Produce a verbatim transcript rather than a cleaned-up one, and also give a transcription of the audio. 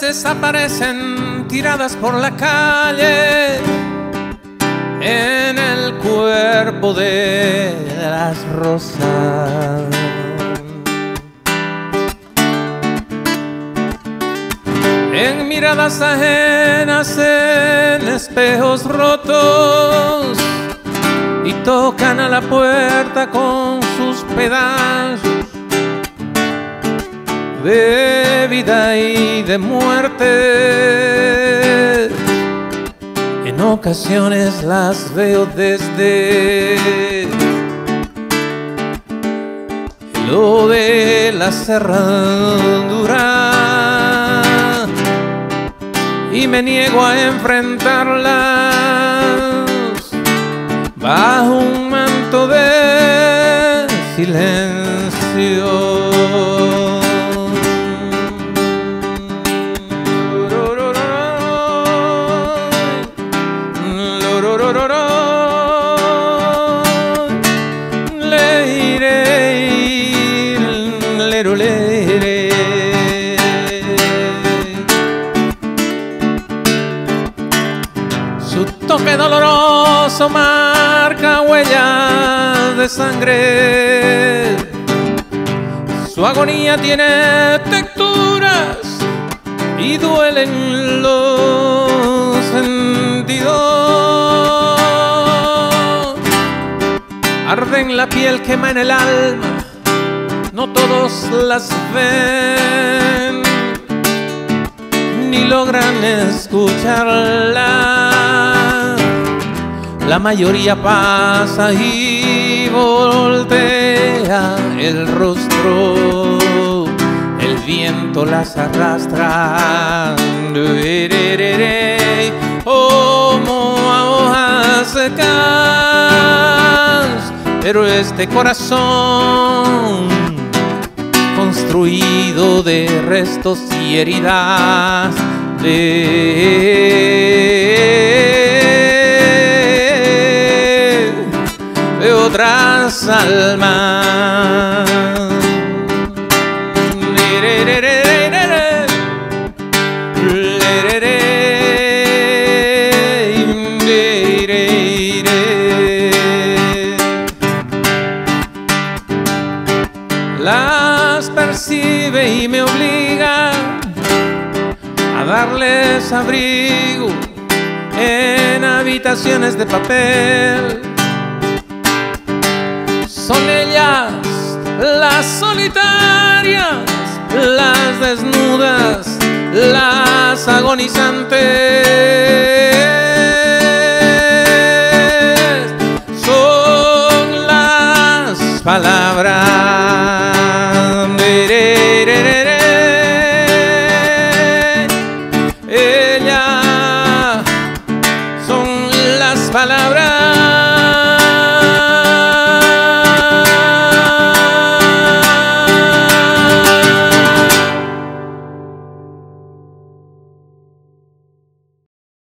veces aparecen tiradas por la calle, en el cuerpo de las rosas. En miradas ajenas, en espejos rotos, y tocan a la puerta con sus pedazos de vida y de muerte. En ocasiones las veo desde lo de la cerradura y me niego a enfrentarlas bajo un manto de silencio. Su toque doloroso marca huellas de sangre, su agonía tiene texturas y duelen los sentidos. Arde en la piel, quema en el alma, no todos las ven ni logran escucharla. La mayoría pasa y voltea el rostro, el viento las arrastra como a hojas secas. Pero este corazón construido de restos y heridas de, de otras almas. Las percibe y me obliga a darles abrigo en habitaciones de papel. Son ellas las solitarias, las desnudas, las agonizantes. Son las palabras. Palabras.